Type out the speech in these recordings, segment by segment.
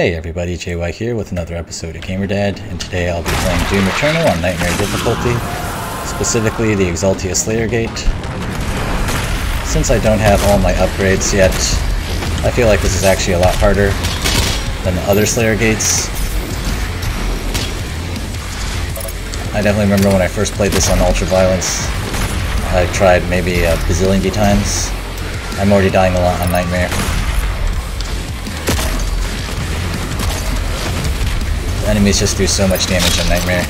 Hey everybody, JY here with another episode of Gamer Dad, and today I'll be playing Doom Eternal on Nightmare Difficulty, specifically the Exultia Slayer Gate. Since I don't have all my upgrades yet, I feel like this is actually a lot harder than the other Slayer Gates. I definitely remember when I first played this on Ultraviolence, I tried maybe a bazillion times. I'm already dying a lot on Nightmare. Enemies just do so much damage on Nightmare.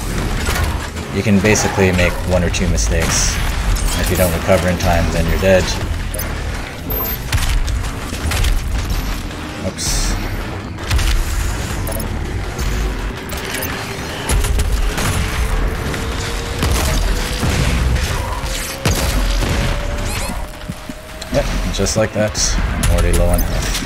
You can basically make one or two mistakes. If you don't recover in time, then you're dead. Oops. Yep, just like that. I'm already low on health.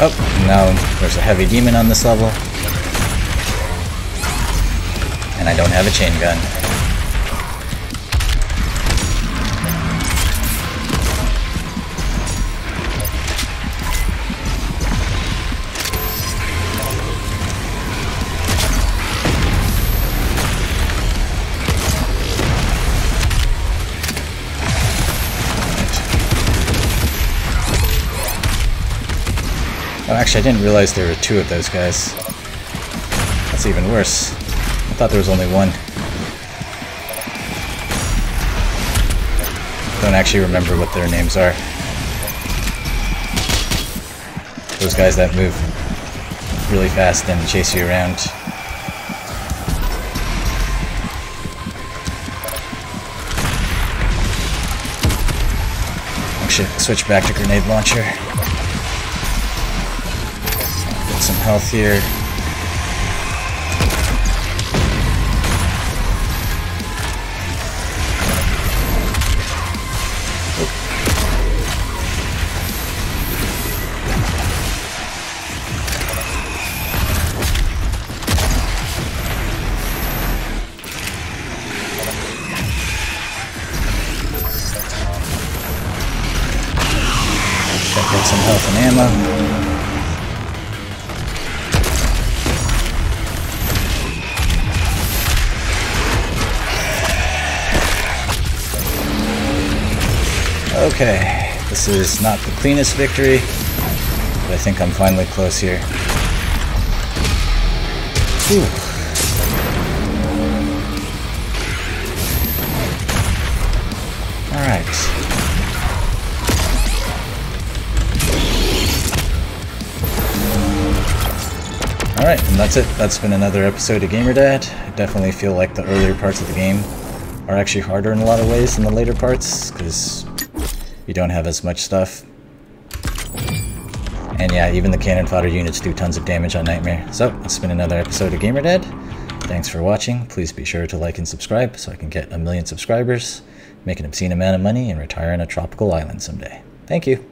Oh, now there's a heavy demon on this level. And I don't have a chain gun. Oh, actually, I didn't realize there were two of those guys. That's even worse. I thought there was only one. Don't actually remember what their names are. Those guys that move really fast and chase you around. Actually, switch back to grenade launcher. Some health here. Check out some health and ammo. Okay, this is not the cleanest victory, but I think I'm finally close here. Whew. All right. All right, and that's it. That's been another episode of Gamer Dad. I definitely feel like the earlier parts of the game are actually harder in a lot of ways than the later parts, because you don't have as much stuff. And yeah, even the cannon fodder units do tons of damage on Nightmare. So, it's been another episode of Gamer Dad. Thanks for watching. Please be sure to like and subscribe so I can get 1 million subscribers, make an obscene amount of money, and retire on a tropical island someday. Thank you.